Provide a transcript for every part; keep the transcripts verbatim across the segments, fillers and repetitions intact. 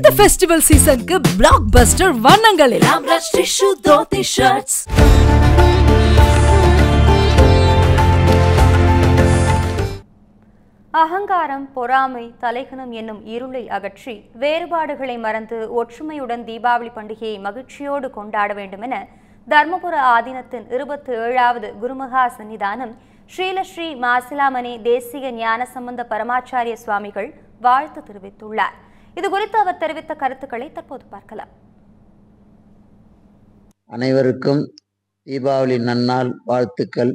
இந்த ஃபெஸ்டிவல் சீசனுக்கு பிளாக் பஸ்டர் வண்ணங்களில் ராம்ராஜ் டிஷு தோதி ஷர்ட்ஸ். அகங்காரம், பொறாமை, தலைகனம் என்னும் இருளை அகற்றி வேறுபாடுகளை மறந்து ஒற்றுமையுடன் தீபாவளி பண்டிகையை மகிழ்ச்சியோடு கொண்டாட வேண்டும் என தர்மபுர ஆதீனத்தின் இருபத்தி ஏழாவது குருமகா சன்னிதானம் ஸ்ரீலஸ்ரீ மாசிலாமணி தேசிய ஞான சம்பந்த பரமாச்சாரிய சுவாமிகள் வாழ்த்து தெரிவித்துள்ளார். இது குறித்து அவர் தெரிவித்த கருத்துக்களை தற்போது பார்க்கலாம். அனைவருக்கும் தீபாவளி நன்னாள் வாழ்த்துக்கள்.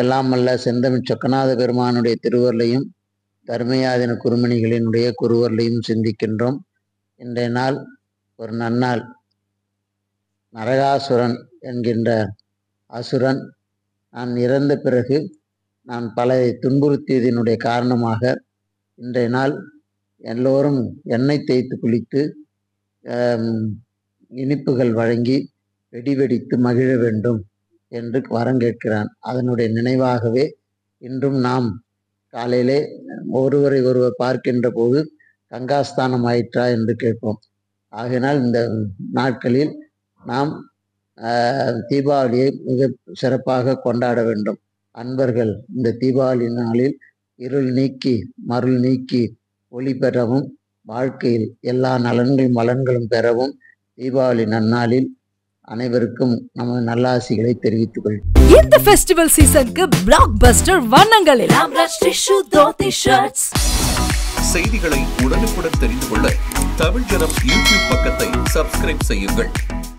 எல்லாம் அல்ல செந்தமிழ் சொக்கநாத பெருமானுடைய திருவருளையும் தர்மயாதீன குருமணிகளினுடைய குருவருளையும் சிந்திக்கின்றோம். இன்றைய நாள் ஒரு நன்னாள். நரகாசுரன் என்கின்ற அசுரன் நான் இறந்த பிறகு நான் பலரை துன்புறுத்தியதனுடைய காரணமாக இன்றைய நாள் எல்லோரும் எண்ணெய் தேய்த்து குளித்து இனிப்புகள் வழங்கி வெடி வெடித்து மகிழ வேண்டும் என்று வரம் கேட்கிறான். அதனுடைய நினைவாகவே இன்றும் நாம் காலையிலே ஒருவரை ஒருவர் பார்க்கின்ற போது கங்காஸ்தானம் ஆயிற்றா என்று கேட்போம். ஆகையினால் இந்த நாட்களில் நாம் தீபாவளியை மிக சிறப்பாக கொண்டாட வேண்டும். அன்பர்கள், இந்த தீபாவளி நாளில் இருள் நீக்கி மருள் நீக்கி ஒளி பெறவும் வாழ்க்கையில் எல்லா நலன்களும் மலன்களும் பெறவும் தீபாவளி நன்னாளில் அனைவருக்கும் நம்ம நல்லாசிகளை தெரிவித்துக் கொள்வோம். இந்த ஃபெஸ்டிவல் சீசனுக்கு பிளாக் பஸ்டர் வண்ணங்களில் ராம்ராஜ் டிஷு தோதி ஷர்ட்ஸ். செய்திகளை உடனுக்குடன் தெரிந்து கொள்ள தமிழ் ஜனம் யூடியூப் பக்கத்தை சப்ஸ்கிரைப் செய்யுங்கள்.